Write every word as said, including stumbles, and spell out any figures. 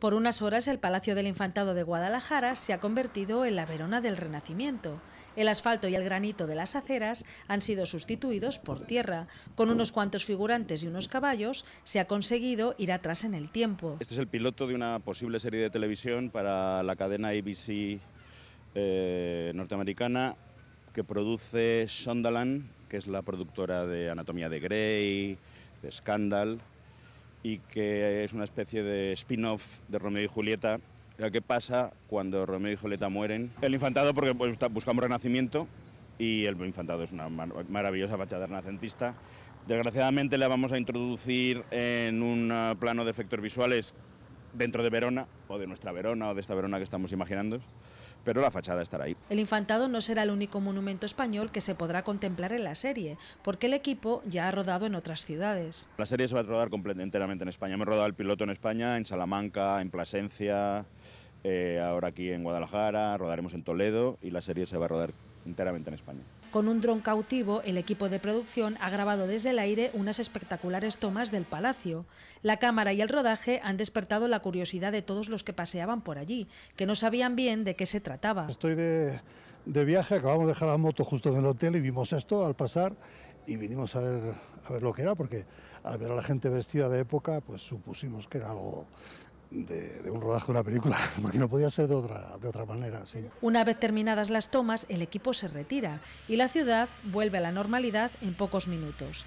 Por unas horas el Palacio del Infantado de Guadalajara se ha convertido en la Verona del Renacimiento. El asfalto y el granito de las aceras han sido sustituidos por tierra. Con unos cuantos figurantes y unos caballos se ha conseguido ir atrás en el tiempo. Este es el piloto de una posible serie de televisión para la cadena A B C eh, norteamericana, que produce Shondaland, que es la productora de Anatomía de Grey, de Scandal, y que es una especie de spin-off de Romeo y Julieta. ¿Qué pasa cuando Romeo y Julieta mueren? El Infantado, porque buscamos renacimiento, y el Infantado es una maravillosa fachada renacentista. Desgraciadamente la vamos a introducir en un plano de efectos visuales dentro de Verona, o de nuestra Verona, o de esta Verona que estamos imaginando, pero la fachada estará ahí. El Infantado no será el único monumento español que se podrá contemplar en la serie, porque el equipo ya ha rodado en otras ciudades. La serie se va a rodar completamente, enteramente en España. Hemos rodado el piloto en España, en Salamanca, en Plasencia, eh, ahora aquí en Guadalajara, rodaremos en Toledo, y la serie se va a rodar enteramente en España. Con un dron cautivo, el equipo de producción ha grabado desde el aire unas espectaculares tomas del palacio. La cámara y el rodaje han despertado la curiosidad de todos los que paseaban por allí, que no sabían bien de qué se trataba. Estoy de, de viaje, acabamos de dejar la moto justo en el hotel y vimos esto al pasar y vinimos a ver, a ver lo que era, porque al ver a la gente vestida de época, pues supusimos que era algo De, de un rodaje de una película, porque no podía ser de otra, de otra manera. Sí. Una vez terminadas las tomas, el equipo se retira y la ciudad vuelve a la normalidad en pocos minutos.